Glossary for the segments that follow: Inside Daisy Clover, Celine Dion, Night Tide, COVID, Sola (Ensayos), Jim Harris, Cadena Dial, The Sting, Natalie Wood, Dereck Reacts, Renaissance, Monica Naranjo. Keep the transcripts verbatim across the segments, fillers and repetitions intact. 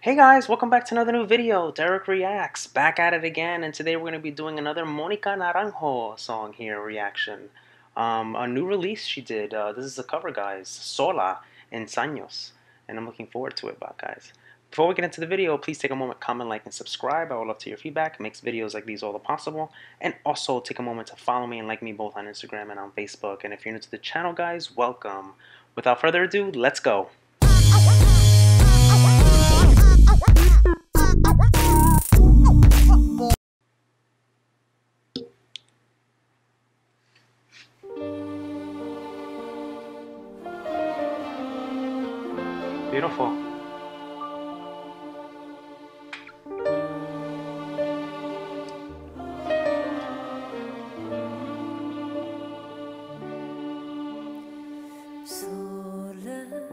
Hey guys, welcome back to another new video. Dereck Reacts, back at it again, and today we're going to be doing another Monica Naranjo song here, reaction. Um, a new release she did, uh, this is the cover guys, Sola (Ensayos), and I'm looking forward to it, guys. Before we get into the video, please take a moment, comment, like, and subscribe. I would love to hear your feedback. It makes videos like these all the possible. And also take a moment to follow me and like me both on Instagram and on Facebook. And if you're new to the channel guys, welcome. Without further ado, let's go. Beautiful.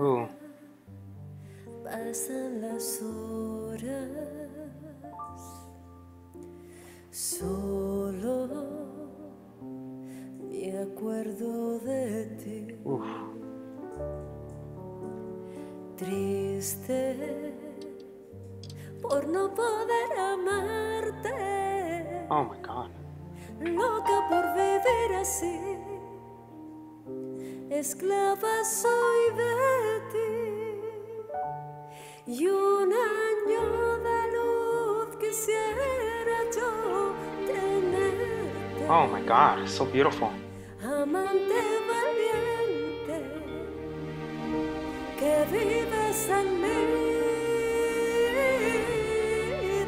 Ooh. Pasan las horas, solo me acuerdo de ti. Uf. Triste por no poder amarte. Oh my God. Loca por vivir así. Esclava soy de ti. Y un año de luz quisiera yo tenerte. Oh my God, so beautiful. Amante. Vives en mí,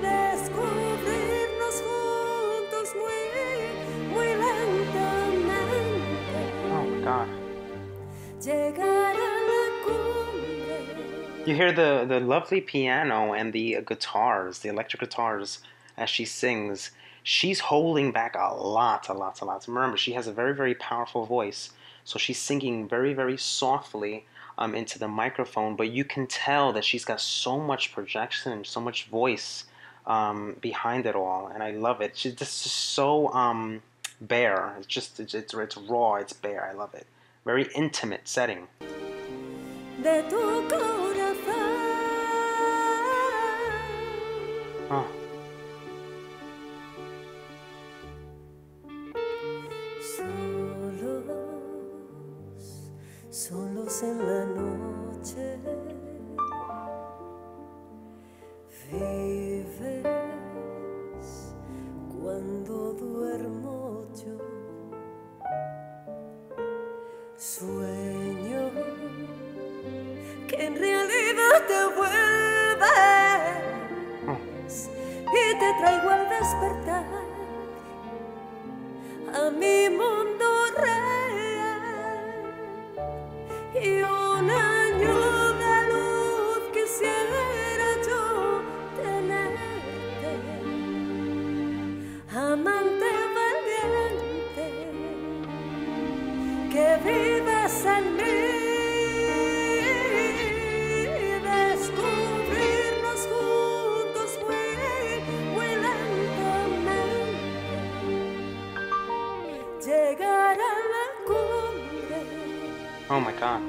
descubrirnos juntos muy, muy lentamente. Oh my God. Llegar a la cumbre. You hear the, the lovely piano and the guitars, the electric guitars as she sings. She's holding back a lot, a lot, a lot. Remember, she has a very, very powerful voice. So she's singing very, very softly um, into the microphone, but you can tell that she's got so much projection, so much voice um, behind it all, and I love it. She's just so um, bare. It's just, it's, it's, it's raw, it's bare. I love it. Very intimate setting. Oh. Solos en la noche, vives cuando duermo yo, sueño que en realidad te vuelves y te traigo al despertar a mi mundo real. Y un año de luz quisiera yo tenerte, amante valiente, que vives en mí, descubrirnos juntos muy, muy lentamente, llegar a la cumbre. Oh my God.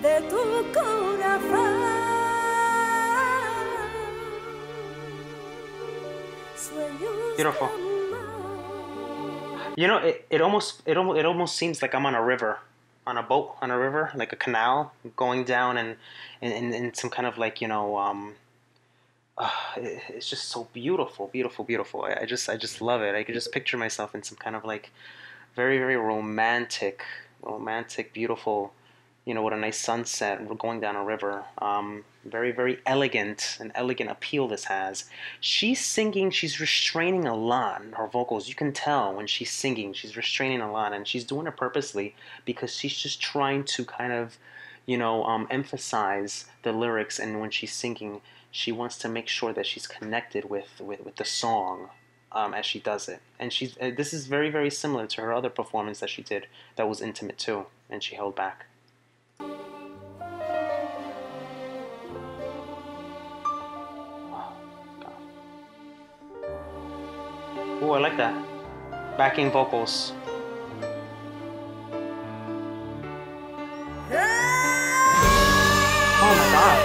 De tu corazón. Beautiful. You know, it, it almost it almost it almost seems like I'm on a river, on a boat, on a river, like a canal, going down and in and, and, and some kind of like, you know, um, uh, it, it's just so beautiful, beautiful, beautiful. I, I just I just love it. I could just picture myself in some kind of like very very romantic, romantic, beautiful. You know, what a nice sunset. We're going down a river. Um, very, very elegant, an elegant appeal this has. She's singing, she's restraining a lot in her vocals. You can tell when she's singing, she's restraining a lot, and she's doing it purposely because she's just trying to kind of, you know, um, emphasize the lyrics. And when she's singing, she wants to make sure that she's connected with, with, with the song. Um, as she does it, and she's uh, this is very very similar to her other performance that she did that was intimate too, and she held back. Oh, God. Ooh, I like that backing vocals. Oh my God.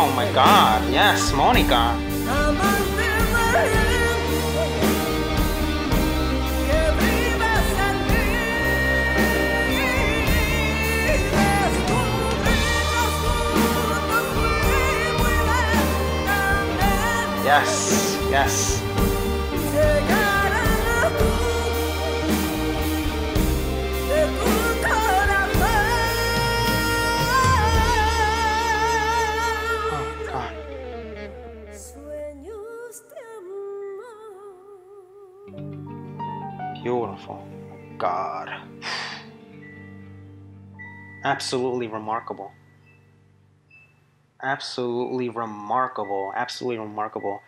Oh my god, yes, Monica. Yes, yes. Beautiful. God. Absolutely remarkable. Absolutely remarkable. Absolutely remarkable.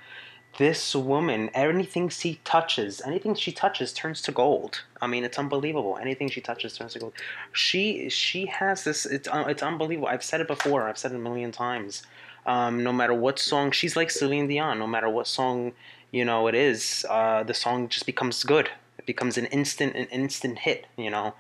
This woman, anything she touches, anything she touches turns to gold. I mean, it's unbelievable. Anything she touches turns to gold. She she has this, it's, it's unbelievable. I've said it before. I've said it a million times. Um, no matter what song, she's like Celine Dion. No matter what song, you know, it is, uh, the song just becomes good. It becomes an instant, an instant hit, you know.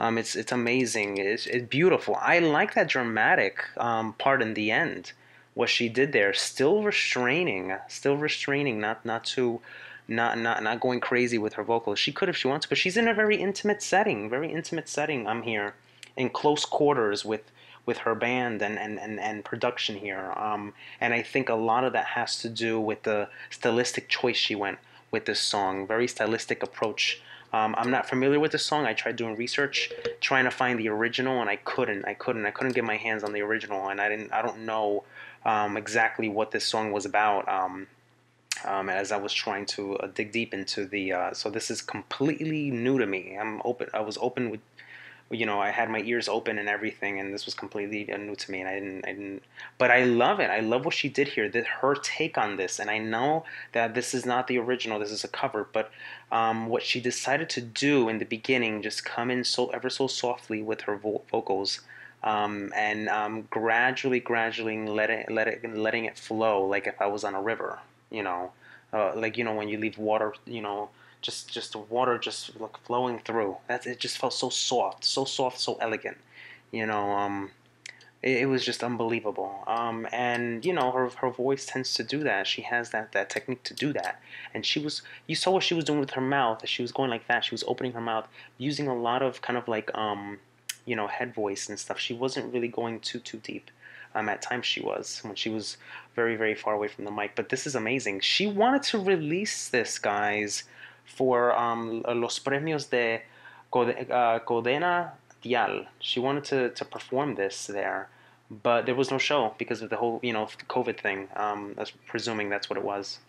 Um, it's it's amazing. It's, it's beautiful. I like that dramatic um, part in the end, what she did there. Still restraining, still restraining, not not to, not not not going crazy with her vocals. She could if she wants, but she's in a very intimate setting, very intimate setting. I'm here, in close quarters with with her band and and and, and production here. Um, and I think a lot of that has to do with the stylistic choice she went with this song. Very stylistic approach. Um, I'm not familiar with this song. I tried doing research, trying to find the original, and I couldn't. I couldn't. I couldn't get my hands on the original, and I didn't. I don't know um, exactly what this song was about. Um, um, as I was trying to uh, dig deep into the, uh, so this is completely new to me. I'm open. I was open with, you know, I had my ears open and everything, and this was completely new to me, and I didn't, I didn't, but I love it. I love what she did here, that her take on this, and I know that this is not the original, this is a cover, but um, what she decided to do in the beginning, just come in so ever so softly with her vo vocals, um, and um, gradually, gradually let it, let it, letting it flow, like if I was on a river, you know, uh, like, you know, when you leave water, you know, Just, just the water just like flowing through. That's it. Just felt so soft, so soft, so elegant. You know, um, it, it was just unbelievable. Um, and you know, her her voice tends to do that. She has that that technique to do that. And she was, you saw what she was doing with her mouth. She was going like that. She was opening her mouth, using a lot of kind of like um, you know, head voice and stuff. She wasn't really going too too deep. Um, at times she was, when she was very very far away from the mic. But this is amazing. She wanted to release this, guys, for um, Los Premios de uh, Cadena Dial. She wanted to, to perform this there, but there was no show because of the whole, you know, COVID thing. Um, that's, presuming that's what it was.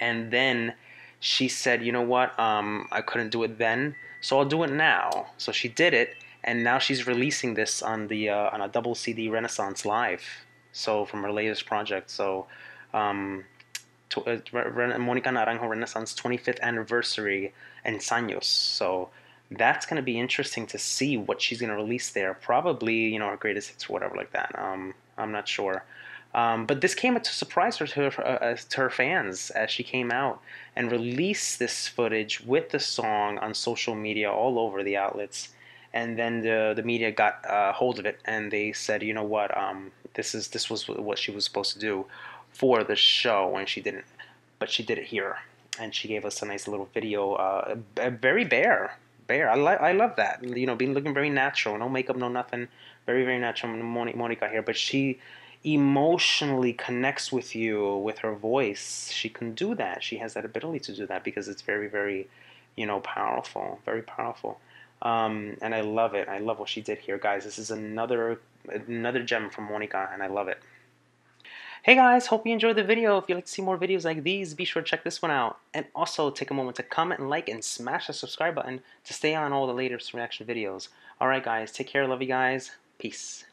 And then she said, you know what, um, I couldn't do it then, so I'll do it now. So she did it, and now she's releasing this on the uh, on a double C D, Renaissance Live, so from her latest project. So um, To, uh, Monica Naranjo Renaissance twenty-fifth anniversary Ensayos. So that's going to be interesting to see what she's going to release there. Probably, you know, her greatest hits or whatever like that. Um, I'm not sure. Um, but this came to surprise her to her, uh, to her fans as she came out and released this footage with the song on social media all over the outlets. And then the the media got uh, hold of it, and they said, you know what, um, this is this was what she was supposed to do for the show, and she didn't, but she did it here, and she gave us a nice little video, uh, very bare, bare, I, li I love that, you know, being looking very natural, no makeup, no nothing, very, very natural, Monica here, but she emotionally connects with you, with her voice. She can do that, she has that ability to do that, because it's very, very, you know, powerful, very powerful, um, and I love it, I love what she did here, guys. This is another, another gem from Monica, and I love it. Hey guys, hope you enjoyed the video. If you'd like to see more videos like these, be sure to check this one out. And also take a moment to comment and like and smash the subscribe button to stay on all the latest reaction videos. Alright guys, take care, love you guys, peace.